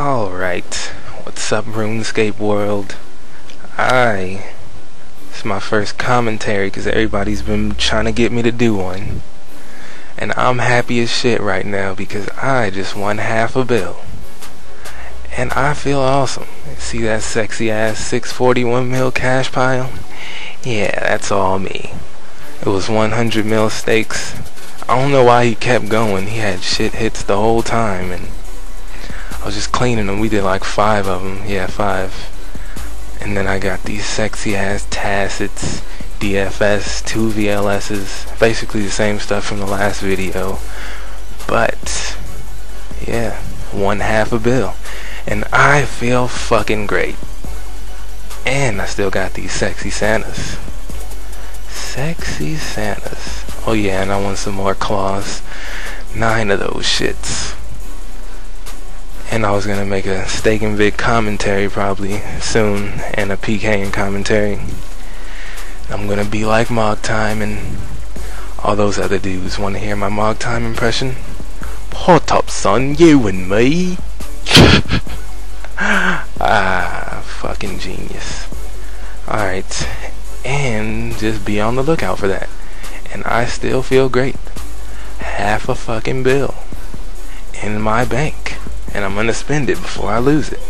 Alright, what's up RuneScape world? It's my first commentary because everybody's been trying to get me to do one. And I'm happy as shit right now because I just won half a bill. And I feel awesome. See that sexy ass 641 mil cash pile? Yeah, that's all me. It was 100 mil stakes. I don't know why he kept going. He had shit hits the whole time and I was just cleaning them. We did like 5 of them. Yeah, 5. And then I got these sexy ass tacits, DFS, 2 VLSs, basically the same stuff from the last video. But yeah, one half a bill. And I feel fucking great. And I still got these sexy Santas. Sexy Santas. Oh yeah, and I want some more claws. 9 of those shits. And I was gonna make a steak and big commentary probably soon, and a PKing commentary. I'm gonna be like Mog Time and all those other dudes. Wanna hear my Mog Time impression? Pot up, son, you and me. Fucking genius. Alright, and just be on the lookout for that. And I still feel great. Half a fucking bill in my bank. And I'm gonna spend it before I lose it.